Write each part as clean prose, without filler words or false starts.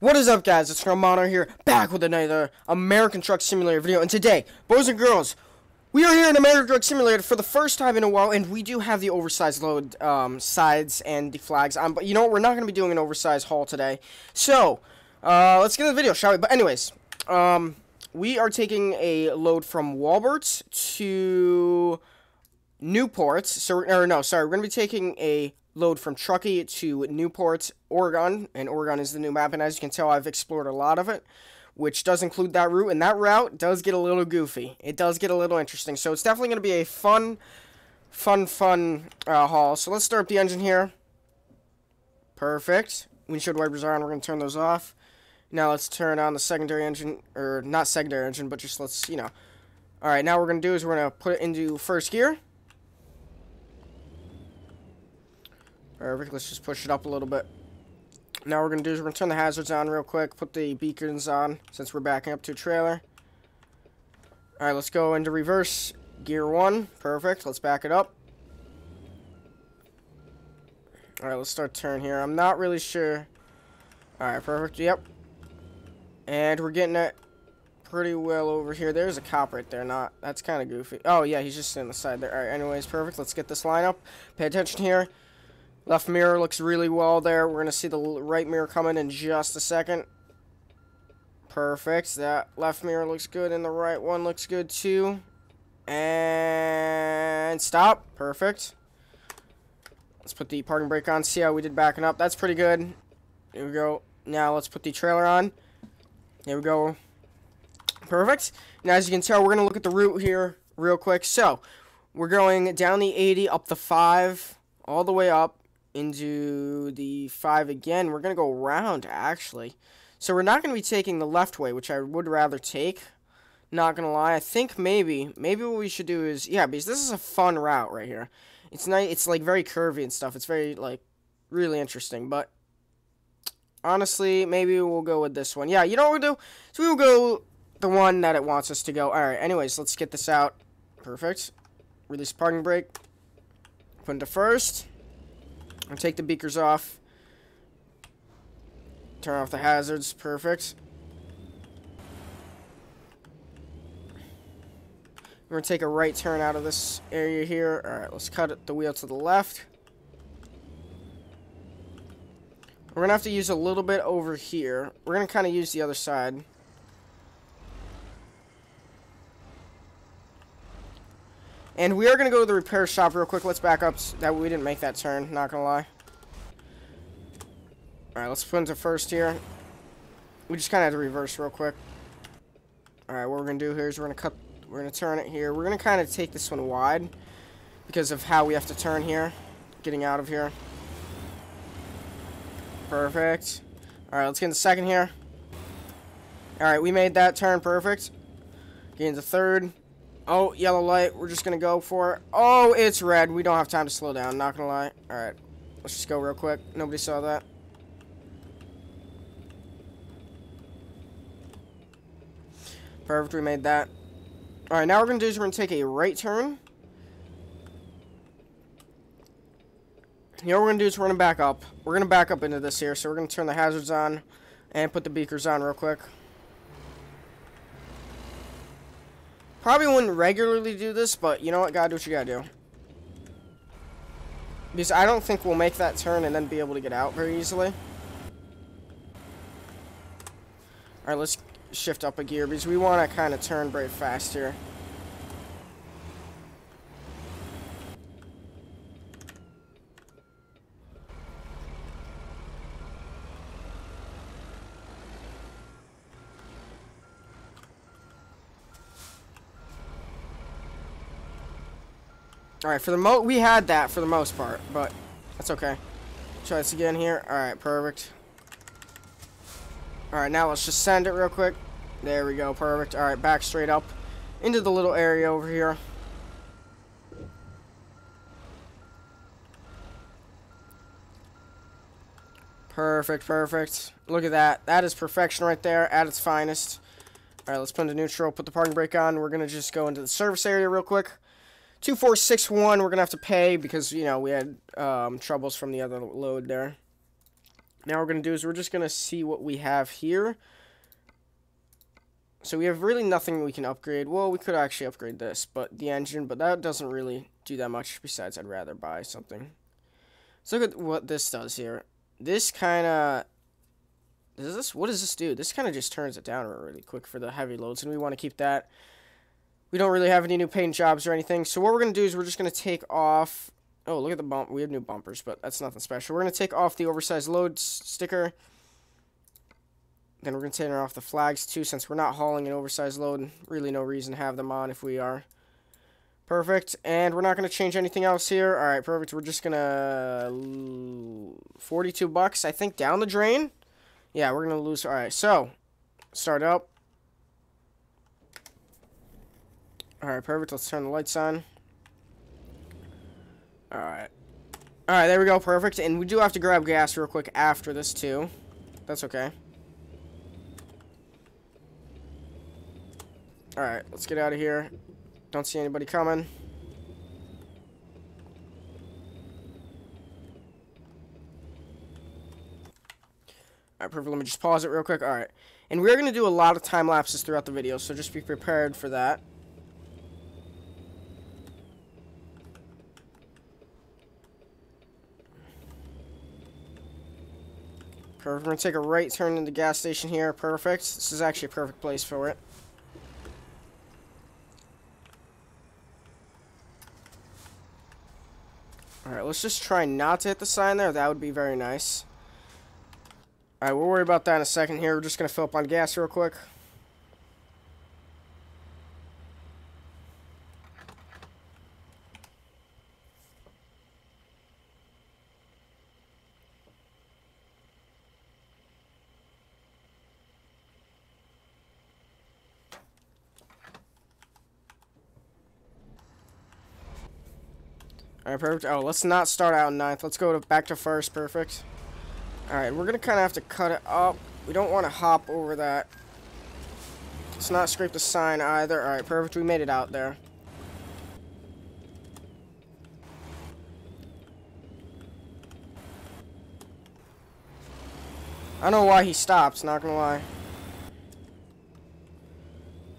What is up, guys? It's Normano here, back with another American Truck Simulator video, and today, boys and girls, we are here in American Truck Simulator for the first time in a while, and we do have the oversized load sides and the flags on, but you know what, we're not going to be doing an oversized haul today, so let's get into the video, shall we? But anyways, we are taking a load from Walbert to Newport, we're going to be taking a load from Truckee to Newport, Oregon, and Oregon is the new map, and as you can tell, I've explored a lot of it, which does include that route, and that route does get a little goofy. It does get a little interesting, so it's definitely going to be a fun haul. So let's start up the engine here. Perfect. Windshield wipers are on. We're going to turn those off. Now let's turn on the secondary engine, or not secondary engine, but just let's, you know. Alright, now what we're going to do is we're going to put it into first gear. Perfect, let's just push it up a little bit. Now what we're going to do is we're going to turn the hazards on real quick, put the beacons on, since we're backing up to a trailer. Alright, let's go into reverse, gear 1, perfect, let's back it up. Alright, let's start turn here, I'm not really sure. Alright, perfect, yep. And we're getting it pretty well over here. There's a cop right there, not, that's kind of goofy. Oh yeah, he's just sitting on the side there. Alright, anyways, perfect, let's get this line up, pay attention here. Left mirror looks really well there. We're going to see the right mirror coming in just a second. Perfect. That left mirror looks good, and the right one looks good, too. And stop. Perfect. Let's put the parking brake on. See how we did backing up. That's pretty good. Here we go. Now let's put the trailer on. Here we go. Perfect. Now, as you can tell, we're going to look at the route here real quick. So, we're going down the 80, up the 5, all the way up. Into the 5 again. We're going to go around, actually. So we're not going to be taking the left way, which I would rather take. Not going to lie. I think maybe what we should do is, yeah, because this is a fun route right here. It's nice. It's, like, very curvy and stuff. It's very, like, really interesting. But, honestly, maybe we'll go with this one. Yeah, you know what we'll do? So we'll go the one that it wants us to go. All right, anyways, let's get this out. Perfect. Release parking brake. Put into first. I'll take the beakers off. Turn off the hazards. Perfect. We're going to take a right turn out of this area here. Alright, let's cut the wheel to the left. We're going to have to use a little bit over here. We're going to kind of use the other side. And we are going to go to the repair shop real quick. Let's back up. That we didn't make that turn, not going to lie. Alright, let's put into first here. We just kind of had to reverse real quick. Alright, what we're going to do here is we're going to turn it here. We're going to kind of take this one wide because of how we have to turn here. Getting out of here. Perfect. Alright, let's get into second here. Alright, we made that turn perfect. Get into third. Oh, yellow light. We're just going to go for it. Oh, it's red. We don't have time to slow down. Not going to lie. All right. Let's just go real quick. Nobody saw that. Perfect. We made that. All right. Now what we're going to do is we're going to take a right turn. You know what we're going to do is we're going to back up. We're going to back up into this here. So we're going to turn the hazards on and put the beakers on real quick. Probably wouldn't regularly do this, but you know what? Gotta do what you gotta do. Because I don't think we'll make that turn and then be able to get out very easily. Alright, let's shift up a gear because we want to kind of turn very fast here. Alright, we had that for the most part, but that's okay. Try this again here. Alright, perfect. Alright, now let's just send it real quick. There we go, perfect. Alright, back straight up into the little area over here. Perfect, perfect. Look at that. That is perfection right there at its finest. Alright, let's put into neutral, put the parking brake on. We're going to just go into the service area real quick. 2461, we're going to have to pay because, you know, we had troubles from the other load there. Now what we're going to do is we're just going to see what we have here. So we have really nothing we can upgrade. Well, we could actually upgrade this, but the engine, but that doesn't really do that much. Besides, I'd rather buy something. Let's look at what this does here. This kind of, is this, what does this do? This kind of just turns it down really quick for the heavy loads, and we want to keep that. We don't really have any new paint jobs or anything. So what we're going to do is we're just going to take off, oh, look at the bump. We have new bumpers, but that's nothing special. We're going to take off the oversized load sticker. Then we're going to turn off the flags, too, since we're not hauling an oversized load. Really no reason to have them on if we are. Perfect. And we're not going to change anything else here. All right, perfect. We're just going to... 42 bucks, I think, down the drain. Yeah, we're going to lose... All right, so, start up. All right, perfect. Let's turn the lights on. All right. All right, there we go. Perfect. And we do have to grab gas real quick after this, too. That's okay. Alright, let's get out of here. Don't see anybody coming. Alright, perfect. Let me just pause it real quick. Alright. And we're going to do a lot of time lapses throughout the video, so just be prepared for that. Perfect. We're going to take a right turn into the gas station here. Perfect. This is actually a perfect place for it. Alright, let's just try not to hit the sign there. That would be very nice. Alright, we'll worry about that in a second here. We're just going to fill up on gas real quick. All right, perfect. Oh, let's not start out in ninth. Let's go back to first. Perfect. All right, we're going to kind of have to cut it up. We don't want to hop over that. Let's not scrape the sign either. All right, perfect. We made it out there. I don't know why he stops, not going to lie.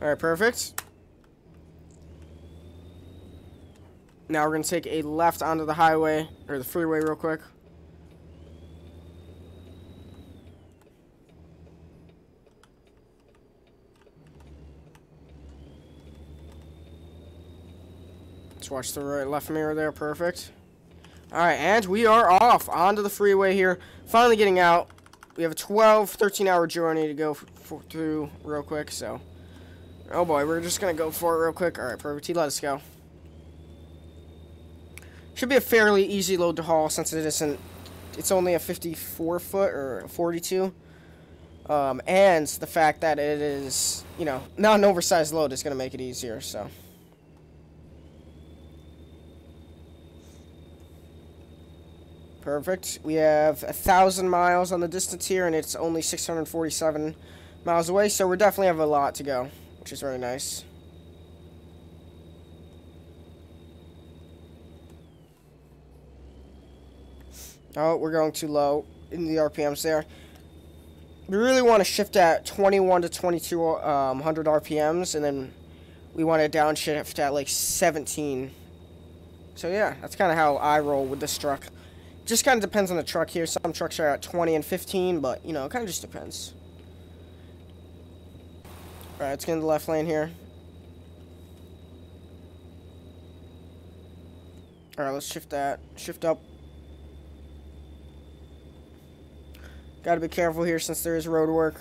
All right, perfect. Now we're going to take a left onto the highway, or the freeway real quick. Let's watch the right left mirror there, perfect. Alright, and we are off onto the freeway here. Finally getting out. We have a 13-hour journey to go through real quick, so. Oh boy, we're just going to go for it real quick. Alright, perfect. He let us go. Should be a fairly easy load to haul since it isn't, it's only a 54 foot or 42. And the fact that it is, you know, not an oversized load is going to make it easier, so. Perfect. We have 1,000 miles on the distance here, and it's only 647 miles away, so we definitely have a lot to go, which is very nice. Oh, we're going too low in the RPMs there. We really want to shift at 21 to 2200 RPMs, and then we want to downshift at like 17. So yeah, that's kind of how I roll with this truck. Just kind of depends on the truck here. Some trucks are at 20 and 15, but you know, it kind of just depends. All right, let's get in the left lane here. All right, let's shift that, shift up. Gotta be careful here since there is road work.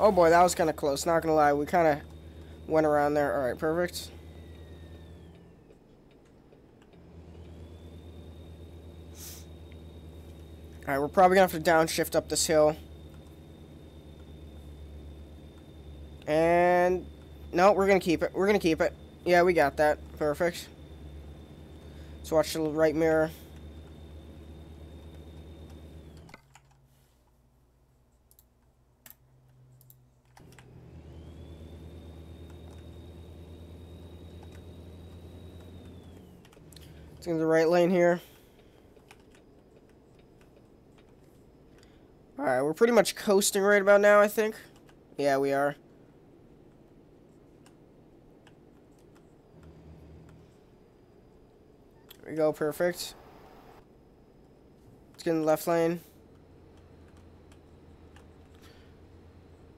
Oh boy, that was kind of close. Not gonna lie, we kind of went around there. All right, perfect. All right, we're probably gonna have to downshift up this hill. And no, we're gonna keep it. We're gonna keep it. Yeah, we got that. Perfect. Let's watch the right mirror. It's in the right lane here. Alright, we're pretty much coasting right about now, I think. Yeah, we are. There we go, perfect. Let's get in the left lane.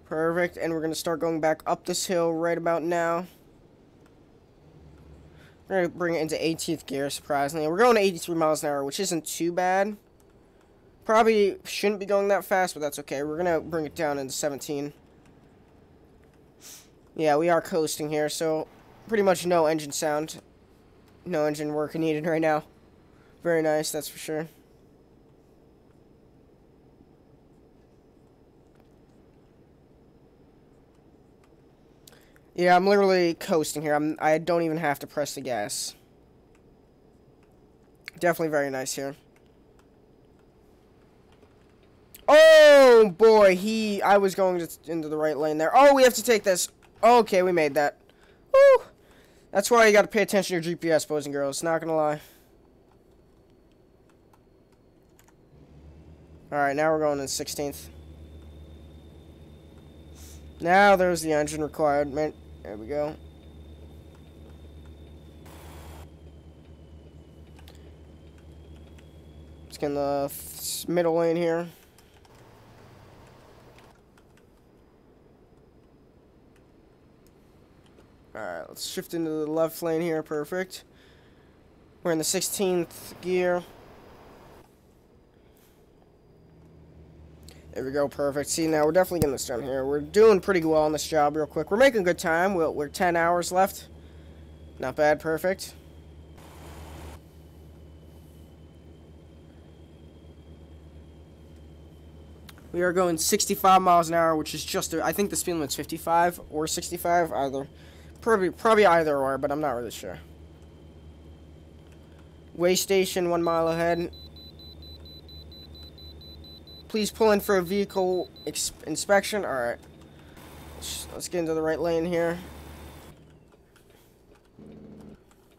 Perfect, and we're going to start going back up this hill right about now. We're going to bring it into 18th gear, surprisingly. We're going to 83 miles an hour, which isn't too bad. Probably shouldn't be going that fast, but that's okay. We're going to bring it down into 17. Yeah, we are coasting here, so pretty much no engine sound. No engine work needed right now. Very nice, that's for sure. Yeah, I'm literally coasting here. I don't even have to press the gas. Definitely very nice here. Oh, boy. I was going into the right lane there. Oh, we have to take this. Okay, we made that. Woo! That's why you got to pay attention to your GPS, boys and girls. Not going to lie. Alright, now we're going in 16th. Now there's the engine requirement. There we go. Let's get in the middle lane here. Alright, let's shift into the left lane here. Perfect. We're in the 16th gear. There we go, perfect. See, now we're definitely getting this done here. We're doing pretty well on this job real quick. We're making good time. We're 10 hours left. Not bad, perfect. We are going 65 miles an hour, which is just, I think the speed limit's 55 or 65, either. Probably either or, but I'm not really sure. Way station 1 mile ahead. Please pull in for a vehicle inspection. Alright. Let's get into the right lane here.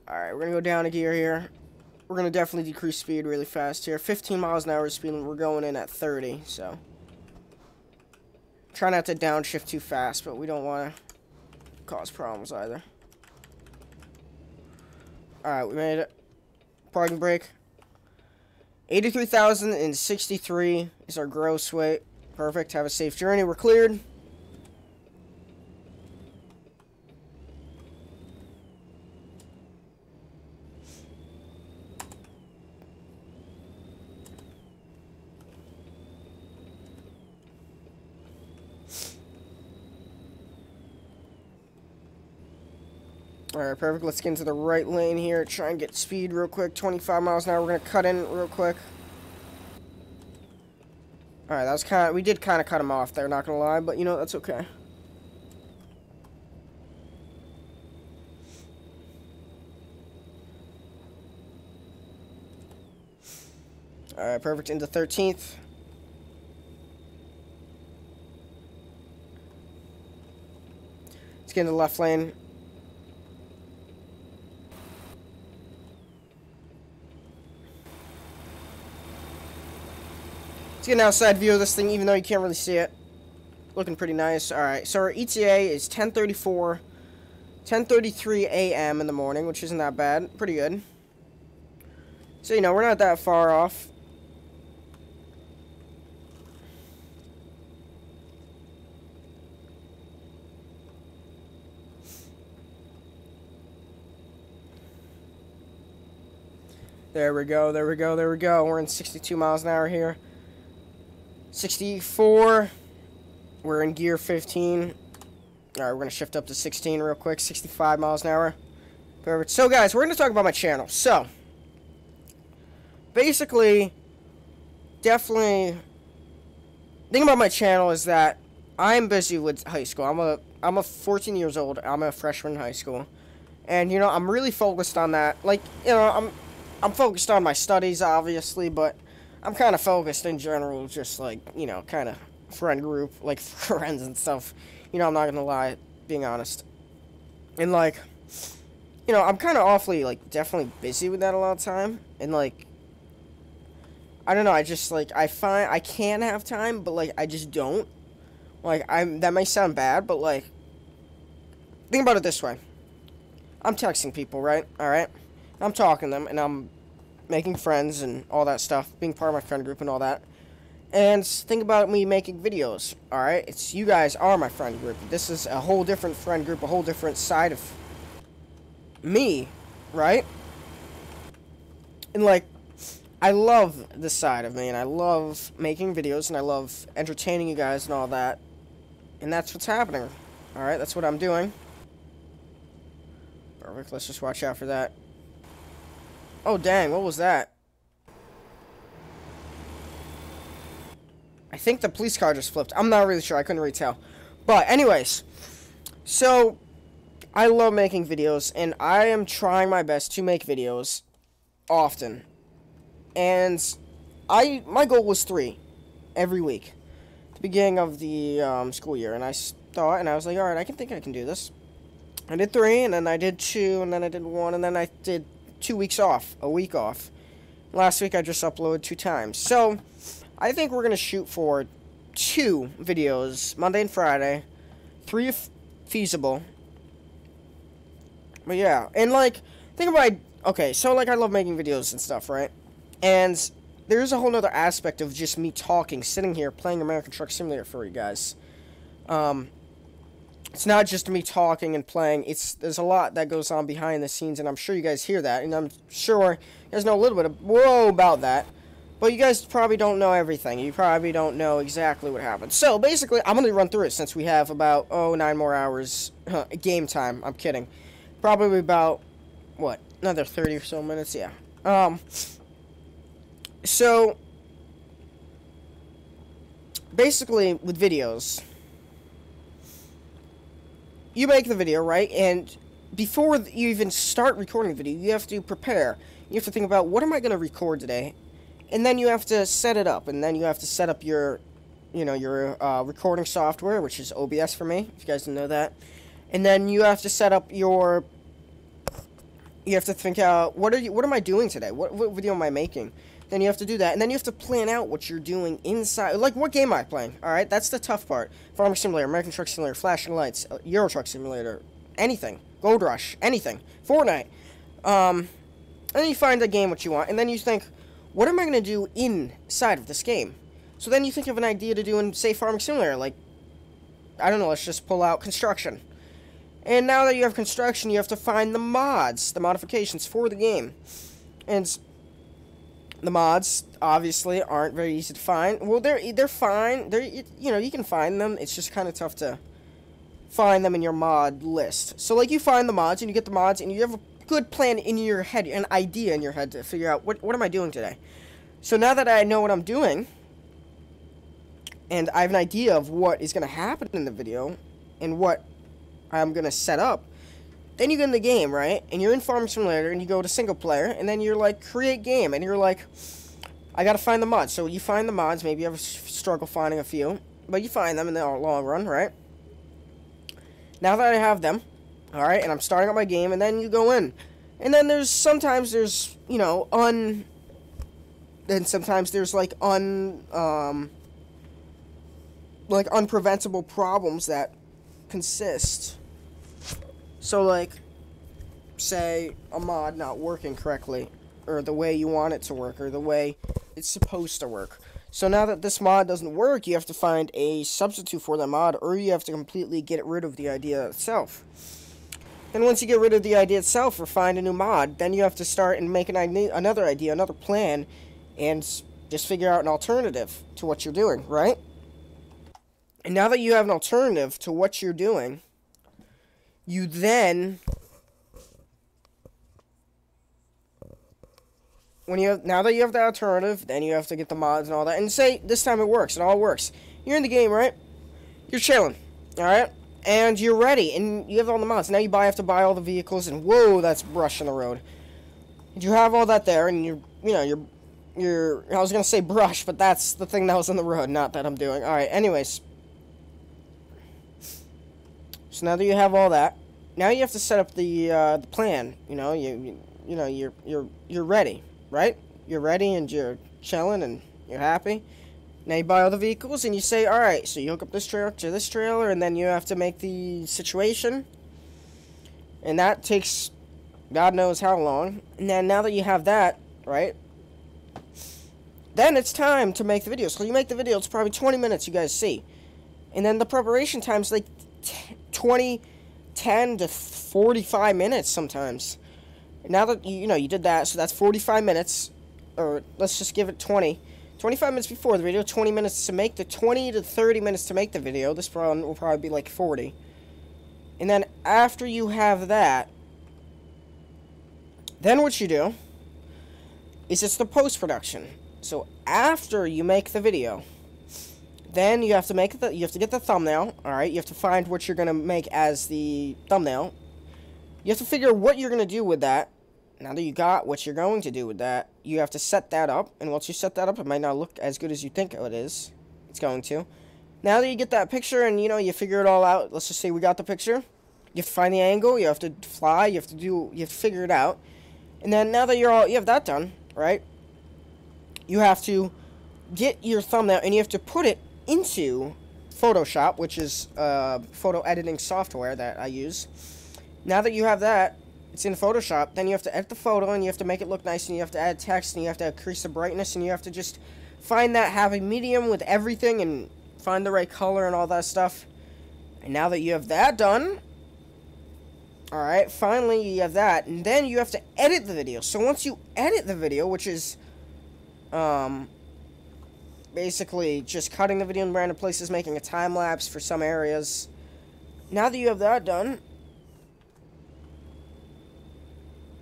Alright, we're going to go down a gear here. We're going to definitely decrease speed really fast here. 15 miles an hour speed, and we're going in at 30, so. Try not to downshift too fast, but we don't want to cause problems either. Alright, we made it. Parking brake. 83,063 is our gross weight. Perfect. Have a safe journey. We're cleared. Alright, perfect. Let's get into the right lane here. Try and get speed real quick. 25 miles an hour. We're going to cut in real quick. Alright, that was kind of... We did kind of cut him off there, not going to lie. But, you know, that's okay. Alright, perfect. Into 13th. Let's get into the left lane. Let's get an outside view of this thing, even though you can't really see it. Looking pretty nice. Alright, so our ETA is 10:33 a.m. in the morning, which isn't that bad. Pretty good. So, you know, we're not that far off. There we go, there we go, there we go. We're in 62 miles an hour here. 64, we're in gear 15. Alright, we're going to shift up to 16 real quick, 65 miles an hour. Perfect. So guys, we're going to talk about my channel. So, basically, definitely, the thing about my channel is that I'm busy with high school. I'm 14 years old, I'm a freshman in high school. And, you know, I'm really focused on that. Like, you know, I'm focused on my studies, obviously, but I'm kind of focused in general, just like, you know, kind of friend group, like friends and stuff. You know, I'm not going to lie, being honest. And, like, you know, I'm kind of awfully, like, definitely busy with that a lot of time. And, like, I don't know, I just, like, I find, I can have time, but, like, I just don't. Like, that might sound bad, but, like, think about it this way. I'm texting people, right? Alright? I'm talking to them, and I'm making friends and all that stuff, being part of my friend group and all that. And think about me making videos, alright? It's, you guys are my friend group. This is a whole different friend group, a whole different side of me, right? And, like, I love this side of me, and I love making videos, and I love entertaining you guys and all that, and that's what's happening, alright? That's what I'm doing. Perfect, let's just watch out for that. Oh, dang, what was that? I think the police car just flipped. I'm not really sure, I couldn't really tell. But, anyways, so, I love making videos, and I am trying my best to make videos often. And my goal was 3 every week, at the beginning of the school year. And I thought, and I was like, all right, I can do this. I did 3, and then I did 2, and then I did 1, and then I did 2 weeks off, a week off. Last week I just uploaded 2 times. So I think we're gonna shoot for 2 videos, Monday and Friday, 3 if feasible. But yeah, and like think about okay, so like I love making videos and stuff, right? And there's a whole nother aspect of just me talking, sitting here, playing American Truck Simulator for you guys. It's not just me talking and playing. There's a lot that goes on behind the scenes, and I'm sure you guys hear that. And I'm sure you guys know a little bit of, about that. But you guys probably don't know everything. You probably don't know exactly what happened. So, basically, I'm going to run through it since we have about, 9 more hours game time. I'm kidding. Probably about, what, another 30 or so minutes? Yeah. So, basically, with videos, you make the video, right? And before you even start recording the video, you have to prepare. You have to think about, what am I going to record today? And then you have to set it up. And then you have to set up your, you know, your recording software, which is OBS for me, if you guys didn't know that. And then you have to set up your... You have to think out, what am I doing today? What video am I making? Then you have to do that, and then you have to plan out what you're doing inside. Like, what game am I playing? Alright, that's the tough part. Farm Simulator, American Truck Simulator, Flashing Lights, Euro Truck Simulator, anything. Gold Rush, anything. Fortnite. And then you find the game what you want, and then you think, what am I going to do inside of this game? So then you think of an idea to do in, say, Farm Simulator. Like, I don't know, let's just pull out construction. And now that you have construction, you have to find the mods, the modifications for the game. And... the mods, obviously, aren't very easy to find. Well, they're fine. You know, you can find them. It's just kind of tough to find them in your mod list. So, like, you find the mods, and you get the mods, and you have a good plan in your head, an idea in your head to figure out, what am I doing today? So, now that I know what I'm doing, and I have an idea of what is going to happen in the video, and what I'm going to set up, then you get in the game, right? And you're in Farm Simulator, and you go to single player, and then you're like, create game, and you're like, I gotta find the mods. So you find the mods, maybe you have a struggle finding a few, but you find them in the long run, right? Now that I have them, alright, and I'm starting up my game, and then you go in. And then sometimes there's, you know, like, unpreventable problems that consist. So, like, say a mod not working correctly, or the way you want it to work, or the way it's supposed to work. So now that this mod doesn't work, you have to find a substitute for that mod, or you have to completely get rid of the idea itself. Then once you get rid of the idea itself, or find a new mod, then you have to start and make another idea, another plan, and just figure out an alternative to what you're doing, right? And now that you have an alternative to what you're doing... you then, now that you have the alternative, then you have to get the mods and all that, and say, this time it works, it all works, you're in the game, right, you're chilling, alright, and you're ready, and you have all the mods, now you have to buy all the vehicles, and whoa, that's brush in the road, and you have all that there, and you're, I was gonna say brush, but that's the thing that was in the road, not that I'm doing, alright, anyways. So now that you have all that, now you have to set up the plan. You know, you're ready, right? You're ready and you're chilling and you're happy. Now you buy all the vehicles and you say, alright, so you hook up this trailer to this trailer and then you have to make the situation. And that takes God knows how long. And then now that you have that, right, then it's time to make the video. So you make the video, it's probably 20 minutes you guys see. And then the preparation time's like 10 to 45 minutes sometimes. Now that, you know, you did that, so that's 45 minutes, or let's just give it 20. 25 minutes before the video, 20 minutes to make the 20 to 30 minutes to make the video. This one will probably be like 40. And then after you have that, then what you do is it's the post-production. So after you make the video, then you have to make the, you have to get the thumbnail, all right? You have to find what you're going to make as the thumbnail. You have to figure what you're going to do with that. Now that you got what you're going to do with that, you have to set that up. And once you set that up, it might not look as good as you think it is. It's going to. Now that you get that picture and, you know, you figure it all out. Let's just say we got the picture. You have to find the angle. You have to fly. You have to do, you have to figure it out. And then now that you're all, you have that done, right? You have to get your thumbnail and you have to put it into Photoshop, which is photo editing software that I use. Now that you have that, it's in Photoshop, then you have to edit the photo, and you have to make it look nice, and you have to add text, and you have to increase the brightness, and you have to just find that happy medium with everything, and find the right color and all that stuff. And now that you have that done, alright, finally you have that, and then you have to edit the video. So once you edit the video, which is, basically just cutting the video in random places, making a time lapse for some areas. Now that you have that done,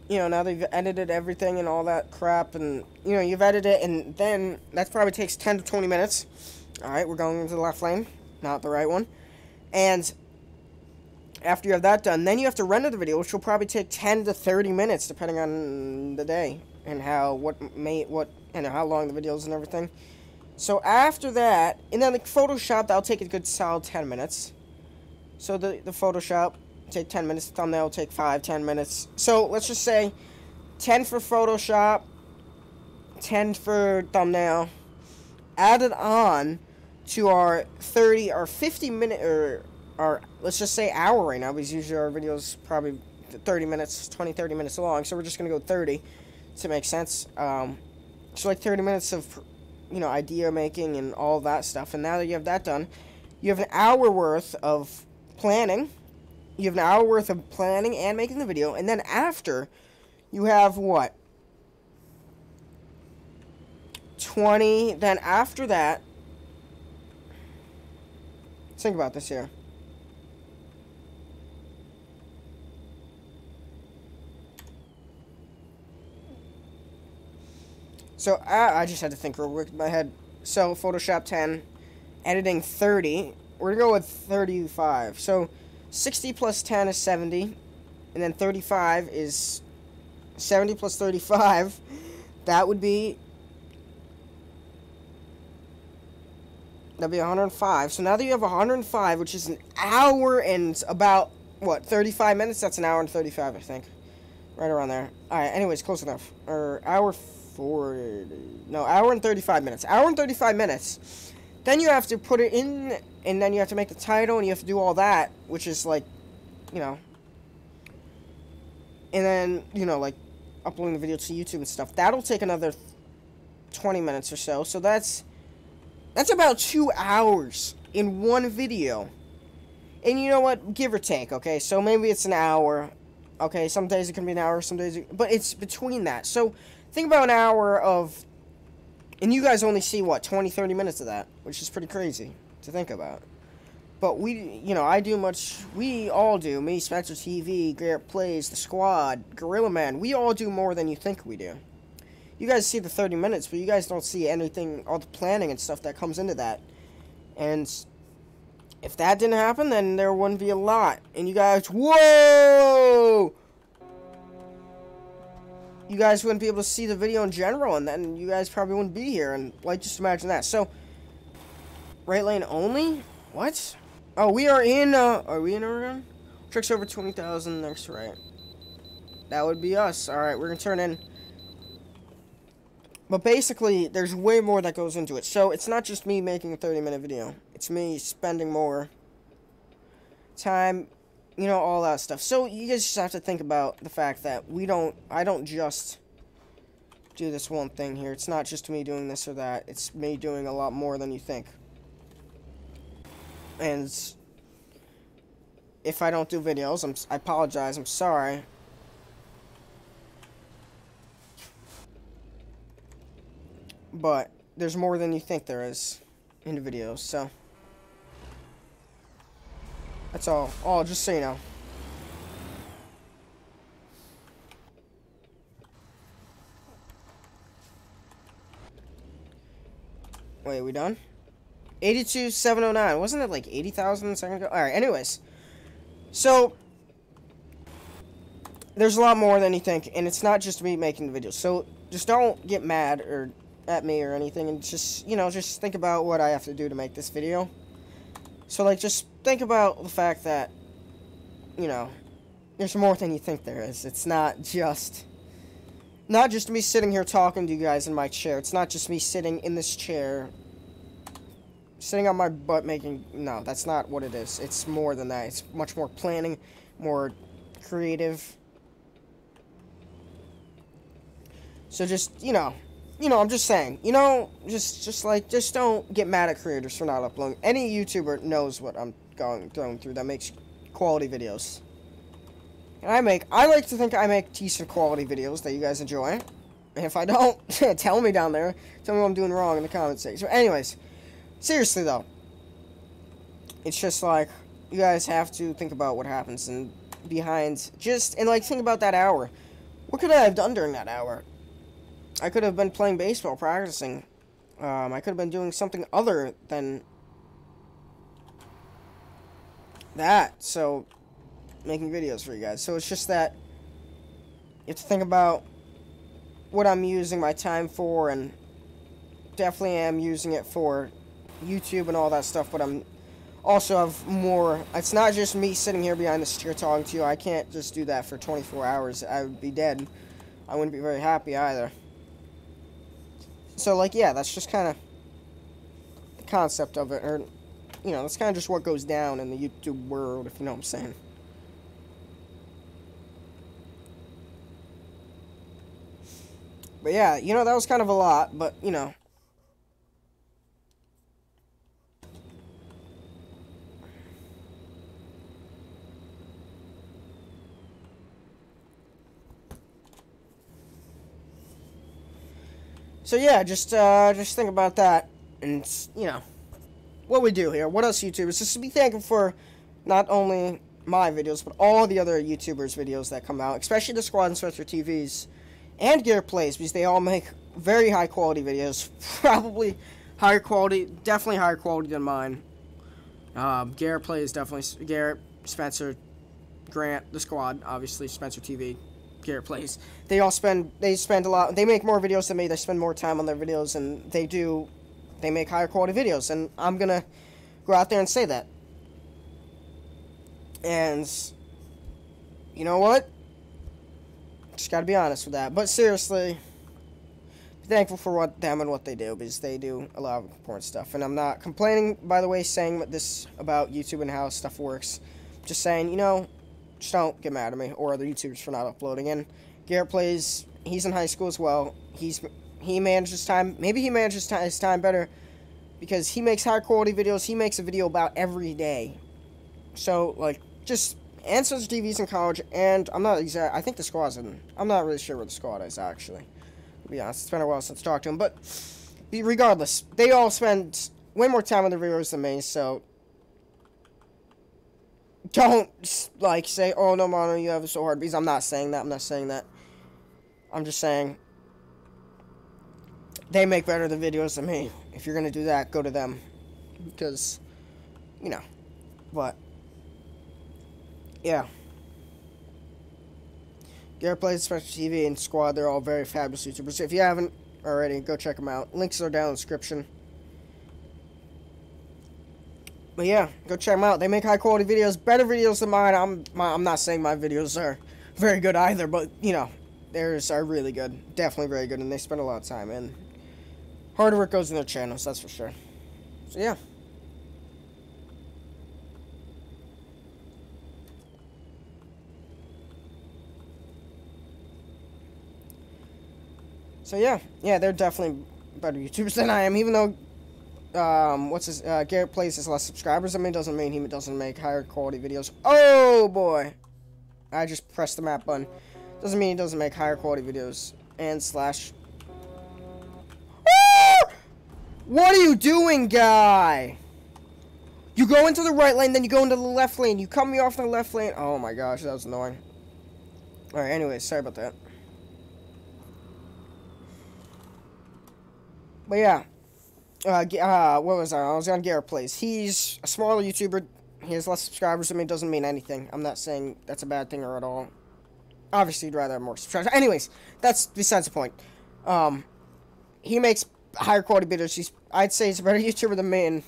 you know, now that you've edited everything and all that crap, and, you know, you've edited it, and then that probably takes 10 to 20 minutes. Alright, we're going into the left lane, not the right one. And after you have that done, then you have to render the video, which will probably take 10 to 30 minutes, depending on the day, and how, and how long the video is and everything. So after that, and then the Photoshop, that'll take a good solid 10 minutes. So the Photoshop take 10 minutes, the thumbnail will take 5-10 minutes. So let's just say 10 for Photoshop, 10 for thumbnail, added on to our 30 or 50 minute, or our, let's just say hour right now, because usually our videos probably 30 minutes, 20-30 minutes long. So we're just going to go 30 to make sense. So like 30 minutes of, you know, idea making and all that stuff. And now that you have that done, you have an hour worth of planning. You have an hour worth of planning and making the video. And then after, you have what? 20. Then after that, let's think about this here. So, I just had to think real quick in my head. So, Photoshop 10, editing 30. We're going to go with 35. So, 60 plus 10 is 70. And then 35 is 70 plus 35. That would be... that'd be 105. So, now that you have 105, which is an hour and about, what, 35 minutes? That's an hour and 35, I think. Right around there. Alright, anyways, close enough. Or, hour... 40, no, hour and 35 minutes. Hour and 35 minutes. Then you have to put it in, and then you have to make the title, and you have to do all that, which is like, you know. And then, you know, like, uploading the video to YouTube and stuff. That'll take another 20 minutes or so. So that's about 2 hours in one video. And you know what? Give or take, okay? So maybe it's an hour. Okay, some days it can be an hour, some days it, but it's between that. So... think about an hour of, and you guys only see, what, 20, 30 minutes of that, which is pretty crazy to think about. But we, you know, I do much, we all do, me, Spencer TV, Garrett Plays, The Squad, Gorilla Man, we all do more than you think we do. You guys see the 30 minutes, but you guys don't see anything, all the planning and stuff that comes into that. And if that didn't happen, then there wouldn't be a lot. And you guys, whoa! You guys wouldn't be able to see the video in general, and then you guys probably wouldn't be here, and, like, just imagine that. So, right lane only? What? Oh, we are in, are we in Oregon? Trucks over 20,000, next right. That would be us. Alright, we're gonna turn in. But basically, there's way more that goes into it. So it's not just me making a 30-minute video. It's me spending more time, you know, all that stuff. So you guys just have to think about the fact that I don't just do this one thing here. It's not just me doing this or that. It's me doing a lot more than you think. And if I don't do videos, I apologize. I'm sorry. But there's more than you think there is in the videos, so that's all. Oh, just so you know. Wait, we done? 82,709. Wasn't it like 80,000 a second ago? All right. Anyways, so there's a lot more than you think, and it's not just me making the videos. So just don't get mad or at me or anything, and just, you know, just think about what I have to do to make this video. So, like, just think about the fact that, you know, there's more than you think there is. It's not just me sitting here talking to you guys in my chair. It's not just me sitting in this chair, sitting on my butt making, no, that's not what it is. It's more than that. It's much more planning, more creative. So just, you know, I'm just saying, you know, just don't get mad at creators for not uploading. Any YouTuber knows what I'm going through that makes quality videos. And I like to think I make decent quality videos that you guys enjoy. And if I don't, tell me down there. Tell me what I'm doing wrong in the comments section. So anyways, seriously though, it's just like, you guys have to think about what happens and behind, just, and like, think about that hour. What could I have done during that hour? I could have been playing baseball, practicing. I could have been doing something other than that. So, making videos for you guys. So, it's just that you have to think about what I'm using my time for, and definitely am using it for YouTube and all that stuff, but I'm also have more. It's not just me sitting here behind this chair talking to you. I can't just do that for 24 hours. I would be dead. I wouldn't be very happy either. So, like, yeah, that's just kind of the concept of it, or, you know, that's kind of just what goes down in the YouTube world, if you know what I'm saying. But, yeah, you know, that was kind of a lot, but, you know. So yeah, just think about that, and, you know, what we do here. What us YouTubers, just to be thankful for not only my videos, but all the other YouTubers' videos that come out, especially The Squad and Spencer TV's, and Garrett Plays, because they all make very high quality videos, probably higher quality, definitely higher quality than mine. Garrett Plays, definitely, Garrett, Spencer, Grant, The Squad, obviously, Spencer TV. Garrett Plays. They all spend a lot, they make more videos than me, they spend more time on their videos, and they make higher quality videos, and I'm gonna go out there and say that. And, you know what? Just gotta be honest with that, but seriously, be thankful for them and what they do, because they do a lot of important stuff, and I'm not complaining, by the way, saying this about YouTube and how stuff works, just saying, you know, just don't get mad at me or other YouTubers for not uploading. And Garrett Plays, he's in high school as well. He manages time. Maybe he manages his time better because he makes high quality videos. He makes a video about every day. So, like, just, and Spencer TV's in college, and I'm not exact. I think The Squad's in. I'm not really sure where The Squad is, actually. To be honest, it's been a while since I talked to him. But regardless, they all spend way more time on their videos than me, so don't, like, say, oh, no, Normano, you have it so hard, because I'm not saying that, I'm just saying they make better the videos than me. If you're gonna do that, go to them, because, you know, but, yeah. Garrett Plays, Spencer TV, and Squad, they're all very fabulous YouTubers. If you haven't already, go check them out. Links are down in the description. But yeah, go check them out. They make high quality videos, better videos than mine. I'm not saying my videos are very good either, but, you know, theirs are really good. Definitely very good, and they spend a lot of time, and hard work goes in their channels, that's for sure. So, yeah. So, yeah, they're definitely better YouTubers than I am, even though... Garrett Plays has less subscribers. I mean, it doesn't mean he doesn't make higher quality videos. Oh, boy. I just pressed the map button. Doesn't mean he doesn't make higher quality videos. And slash. Ah! What are you doing, guy? You go into the right lane, then you go into the left lane. You cut me off the left lane. Oh, my gosh. That was annoying. All right, anyway, sorry about that. But, yeah. What was I was on Garrett Plays. He's a smaller YouTuber. He has less subscribers. I mean, it doesn't mean anything. I'm not saying that's a bad thing or at all. Obviously, you'd rather have more subscribers. Anyways, that's besides the point. He makes higher quality videos. I'd say he's a better YouTuber than me, and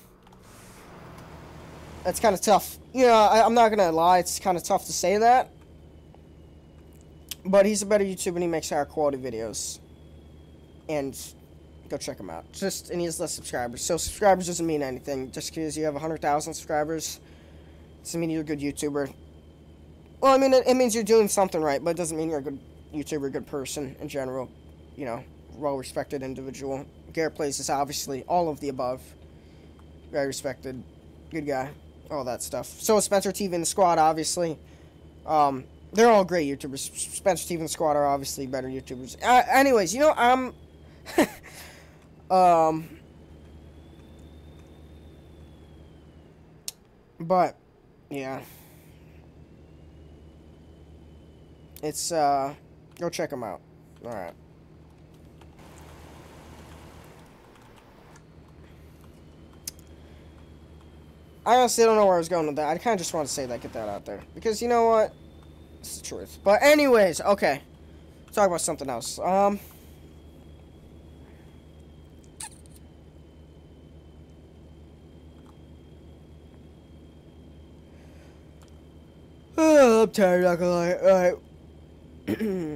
that's kind of tough. You know, I'm not going to lie. It's kind of tough to say that. But he's a better YouTuber, and he makes higher quality videos. And... go check him out. And he has less subscribers. So subscribers doesn't mean anything. Just because you have 100,000 subscribers doesn't mean you're a good YouTuber. Well, I mean, it means you're doing something right, but it doesn't mean you're a good YouTuber, a good person in general. You know, well-respected individual. Garrett Plays is obviously all of the above. Very respected. Good guy. All that stuff. So is Spencer TV and The Squad, obviously. They're all great YouTubers. Spencer TV and The Squad are obviously better YouTubers. Anyways, you know, I'm... but, yeah, it's, go check them out, alright. I honestly don't know where I was going with that. I kind of just want to say that, get that out there, because you know what, it's the truth. But anyways, okay, let's talk about something else. I'm tired, not gonna lie. All right. I don't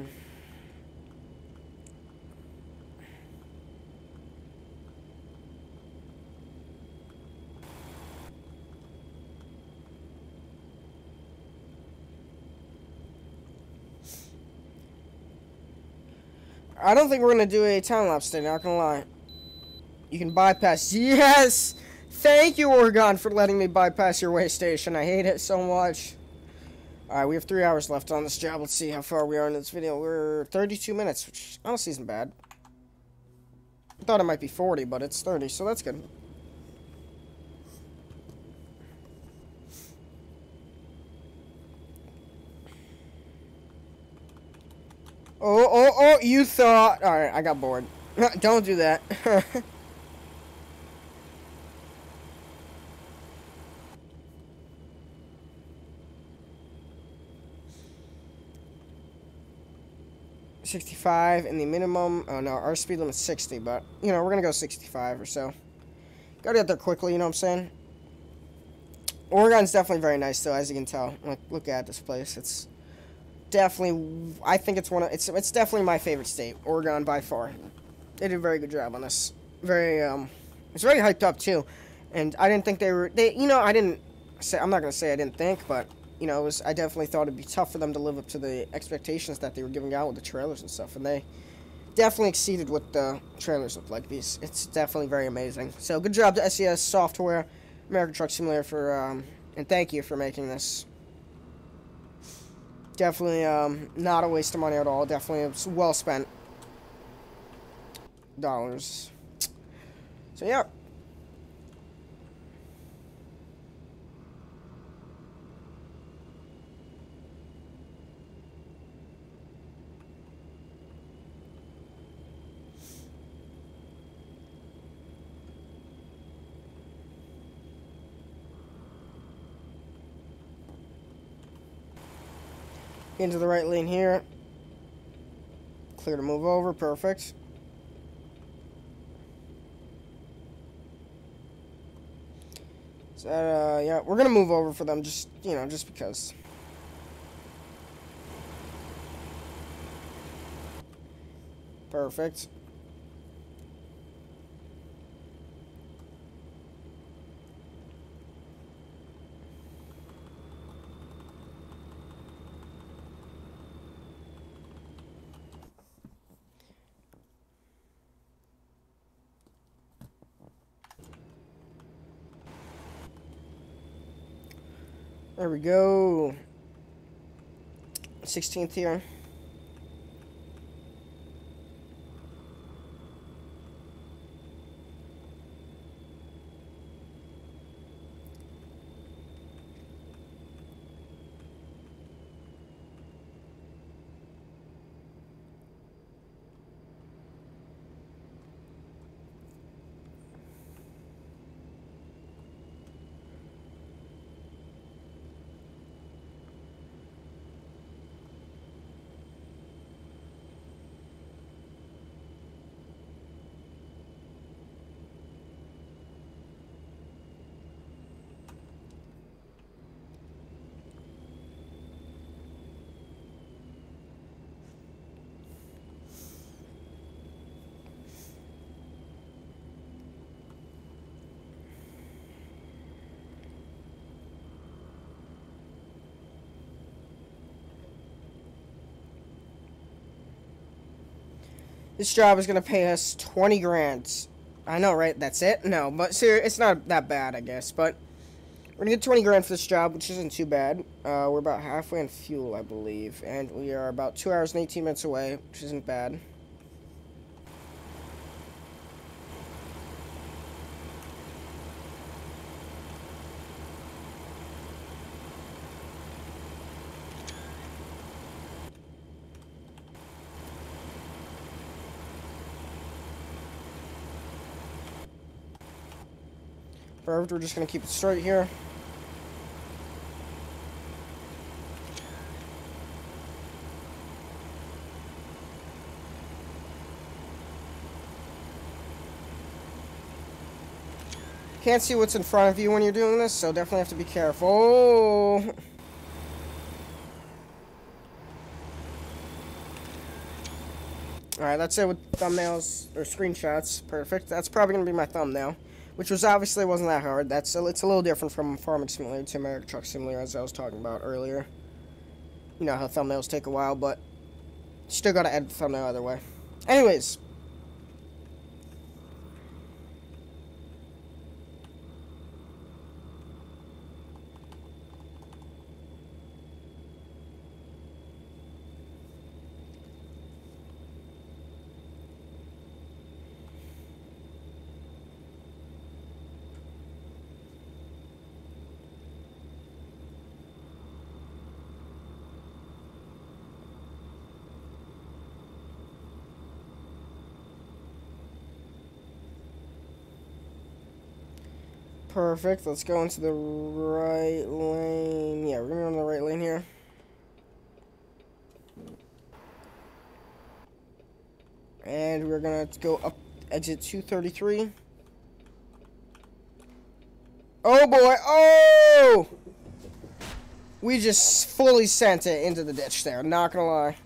think we're gonna do a time lapse today. Not gonna lie. You can bypass. Yes. Thank you, Oregon, for letting me bypass your way station. I hate it so much. Alright, we have 3 hours left on this job. Let's see how far we are in this video. We're 32 minutes, which honestly isn't bad. I thought it might be 40, but it's 30, so that's good. Oh, you thought... Alright, I got bored. Don't do that. $65 in the minimum. Oh no, our speed limit's 60, but you know, we're gonna go 65 or so. Gotta get there quickly, you know what I'm saying? Oregon's definitely very nice though, as you can tell. Like, look at this place. It's definitely, I think it's one of, it's definitely my favorite state, Oregon by far. They did a very good job on this. Very, it's very hyped up too. And I didn't think they you know, I'm not gonna say I didn't think, but you know, I definitely thought it'd be tough for them to live up to the expectations that they were giving out with the trailers and stuff, and they definitely exceeded what the trailers looked like. It's definitely very amazing. So, good job to SCS Software, American Truck Simulator, for, and thank you for making this. Definitely, not a waste of money at all. Definitely, it's well spent dollars. So, yeah. Into the right lane here. Clear to move over. Perfect. So, yeah, we're gonna move over for them. Just, you know, just because. Perfect. There we go. 16th here. This job is gonna pay us 20 grand. I know, right? That's it? No, but seriously, it's not that bad, I guess. But we're gonna get 20 grand for this job, which isn't too bad. We're about halfway in fuel, I believe, and we are about 2 hours and 18 minutes away, which isn't bad. We're just going to keep it straight here. Can't see what's in front of you when you're doing this, so definitely have to be careful. Alright, that's it with thumbnails, or screenshots. Perfect. That's probably going to be my thumbnail. Which was obviously wasn't that hard. That's it's a little different from Farm Simulator to American Truck Simulator, as I was talking about earlier. You know how thumbnails take a while, but still gotta add the thumbnail either way. Anyways, perfect. Let's go into the right lane. Yeah, we're going to go in the right lane here. And we're going to go up exit 233. Oh, boy. Oh! We just fully sent it into the ditch there. Not going to lie.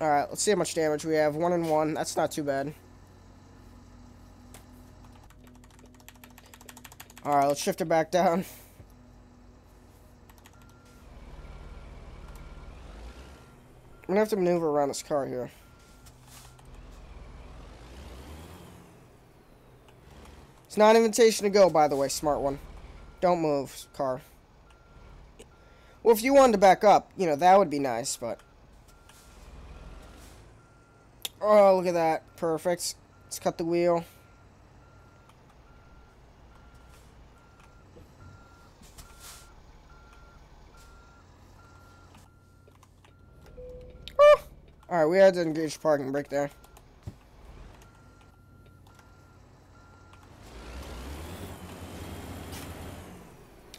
Alright, let's see how much damage we have. 1 and 1. That's not too bad. Alright, let's shift it back down. I'm gonna have to maneuver around this car here. It's not an invitation to go, by the way, smart one. Don't move, car. Well, if you wanted to back up, you know, that would be nice, but... Oh, look at that. Perfect. Let's cut the wheel. Alright, we had to engage parking brake there.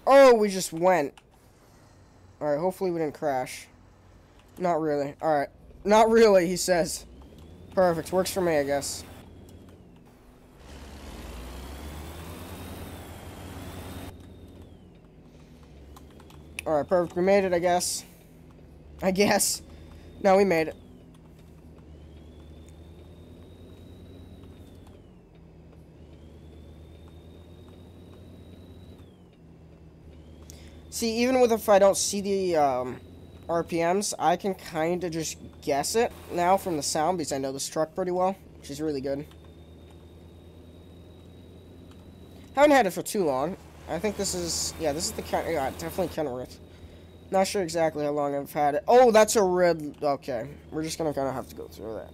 Oh, we just went. Alright, hopefully we didn't crash. Not really. Alright. Not really, he says. Perfect. Works for me, I guess. Alright, perfect. We made it, I guess. No, we made it. See, even with if I don't see the RPMs, I can kind of just guess it now from the sound, because I know this truck pretty well, which is really good. Haven't had it for too long. I think this is, yeah, this is the, yeah, definitely Kenworth. Not sure exactly how long I've had it. Oh, that's a red, okay. We're just gonna kind of have to go through that.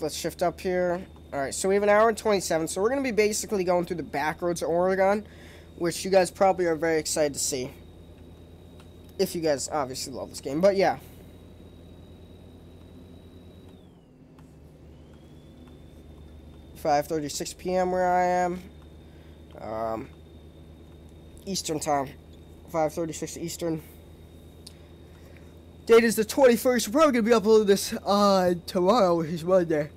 Let's shift up here. Alright, so we have an hour and 27, so we're going to be basically going through the back roads of Oregon, which you guys probably are very excited to see. If you guys obviously love this game, but yeah. (5:36 p.m. where I am. Eastern time. 5:36 Eastern. Date is the 21st. We're probably going to be uploading this tomorrow, which is Monday.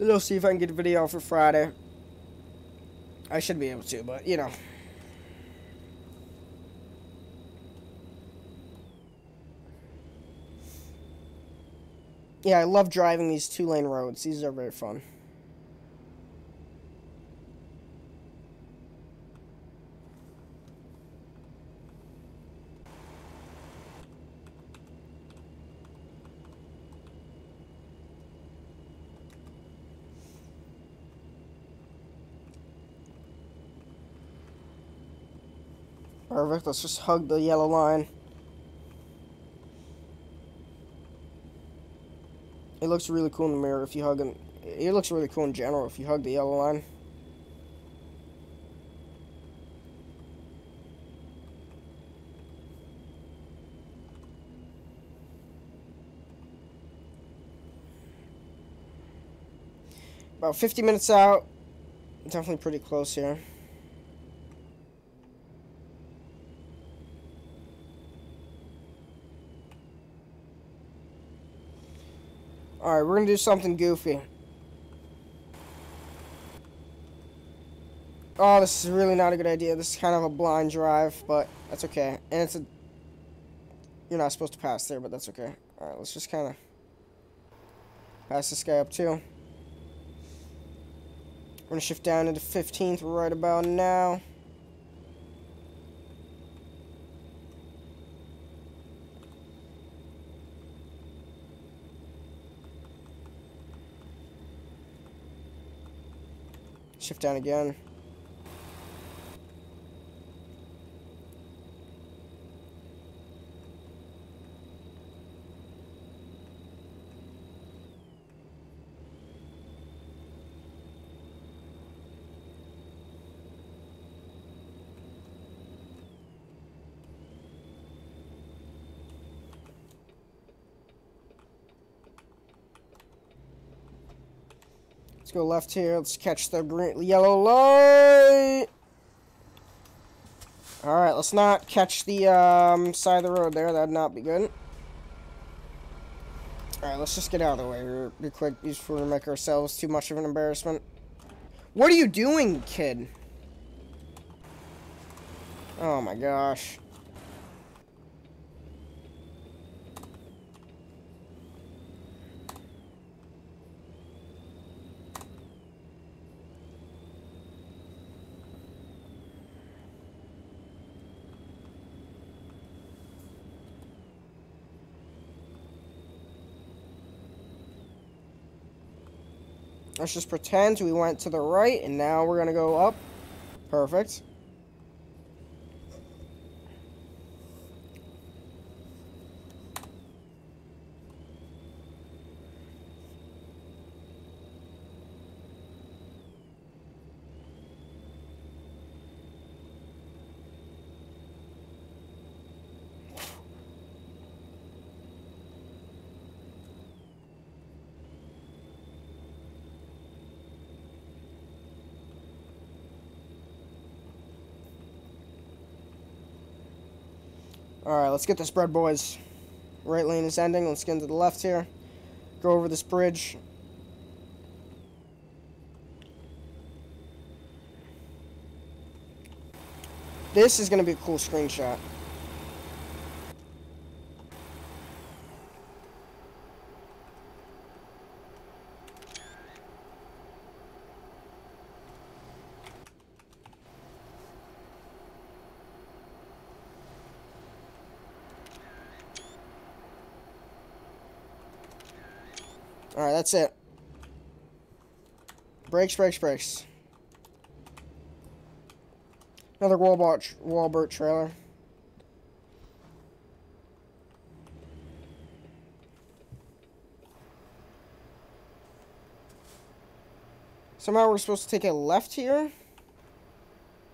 Then I'll see if I can get a video for Friday. I should be able to, but, you know. Yeah, I love driving these two-lane roads. These are very fun. Perfect, let's just hug the yellow line. It looks really cool in the mirror if you hug it. It looks really cool in general if you hug the yellow line. About 50 minutes out. Definitely pretty close here. Alright, we're gonna do something goofy. Oh, this is really not a good idea. This is kind of a blind drive, but that's okay. And it's a... You're not supposed to pass there, but that's okay. Alright, let's just kind of pass this guy up too. We're gonna shift down into 15th right about now. Shift down again. Let's go left here. Let's catch the green, yellow light. All right, let's not catch the side of the road there. That'd not be good. All right, let's just get out of the way real quick before we make ourselves too much of an embarrassment. What are you doing, kid? Oh my gosh. Let's just pretend we went to the right, and now we're going to go up. Perfect. Alright, let's get this bread, boys. Right lane is ending. Let's get into the left here. Go over this bridge. This is going to be a cool screenshot. All right, that's it. Brakes, brakes, brakes. Another Walbert trailer. Somehow we're supposed to take a left here?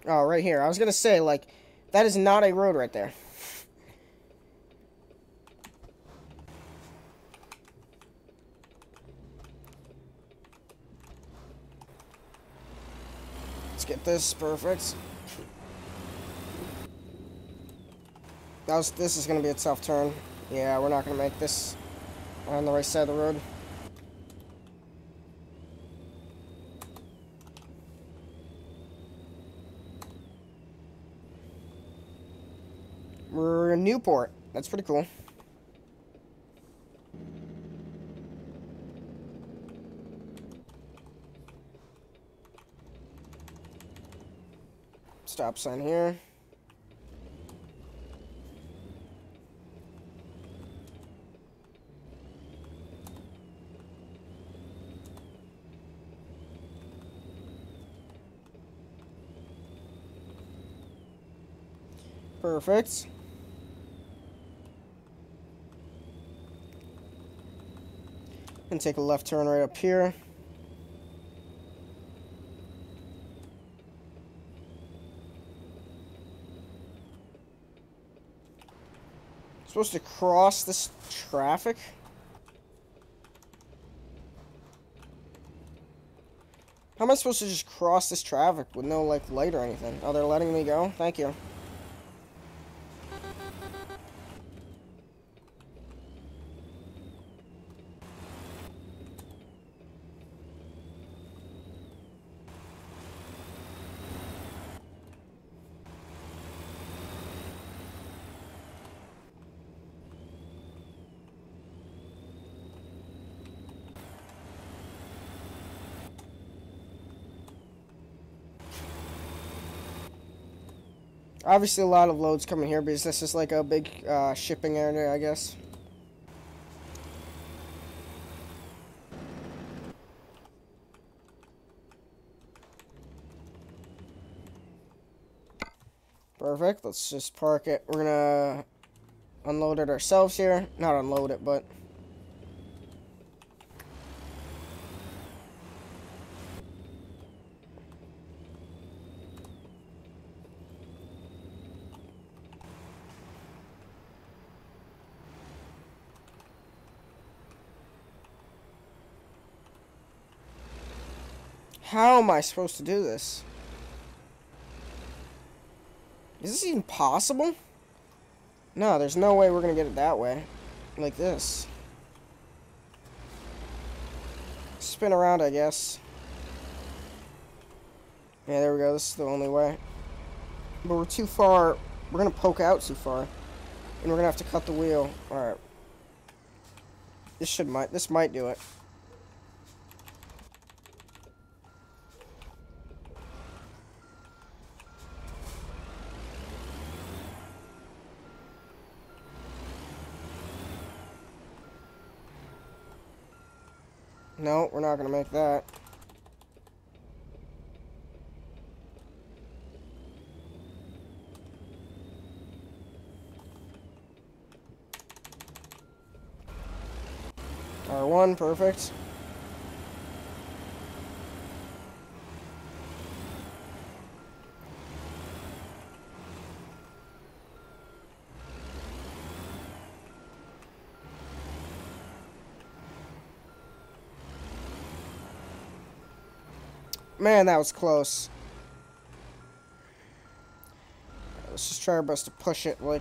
Oh, right here. I was going to say, like, that is not a road right there. Let's get this. Perfect. This is going to be a tough turn. Yeah, we're not going to make this on the right side of the road. We're in Newport. That's pretty cool. Stop sign here. Perfect. And take a left turn right up here. Supposed to cross this traffic. How am I supposed to just cross this traffic with no, like, light or anything? Oh, they're letting me go? Thank you. Obviously, a lot of loads coming here because this is like a big shipping area, I guess. Perfect. Let's just park it. We're gonna unload it ourselves here. Not unload it, but how am I supposed to do this? Is this even possible? No, there's no way we're gonna get it that way. Like this. Spin around, I guess. Yeah, there we go. This is the only way. But we're too far. We're gonna poke out too far. And we're gonna have to cut the wheel. Alright. This might do it. No, we're not going to make that. R1, perfect. Man, that was close. Let's just try our best to push it, like.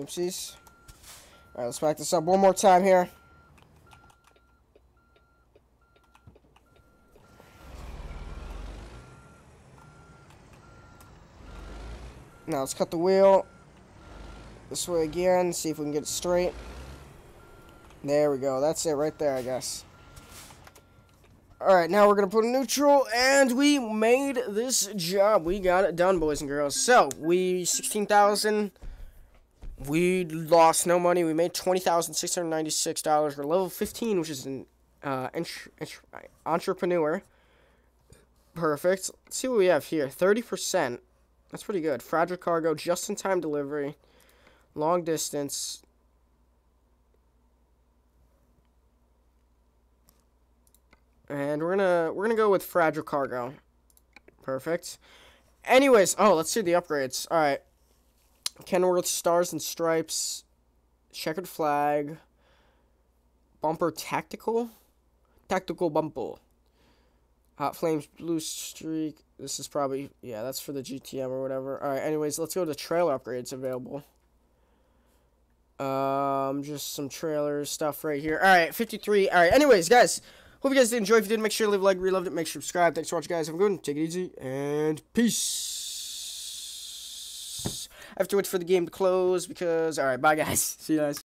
Oopsies. Alright, let's back this up one more time here. Now let's cut the wheel this way again, see if we can get it straight. There we go. That's it right there, I guess. Alright, now we're going to put a neutral, and we made this job. We got it done, boys and girls. So, we, 16,000, we lost no money. We made $20,696. We're level 15, which is an entrepreneur. Perfect. Let's see what we have here. 30%. That's pretty good. Fragile cargo, just-in-time delivery, long distance. And we're gonna go with fragile cargo. Perfect. Anyways, oh, let's see the upgrades. All right, Kenworth stars and stripes, checkered flag, bumper tactical bumper, hot flames blue streak. This is probably, yeah, that's for the GTM or whatever. All right, anyways, let's go to trailer upgrades available. Just some trailer stuff right here. All right, 53. All right, anyways, guys. Hope you guys did enjoy. If you did, make sure to leave a like. If you loved it, make sure to subscribe. Thanks for watching, guys. Have a good one. Take it easy. And peace. I have to wait for the game to close because... All right, bye, guys. See you guys.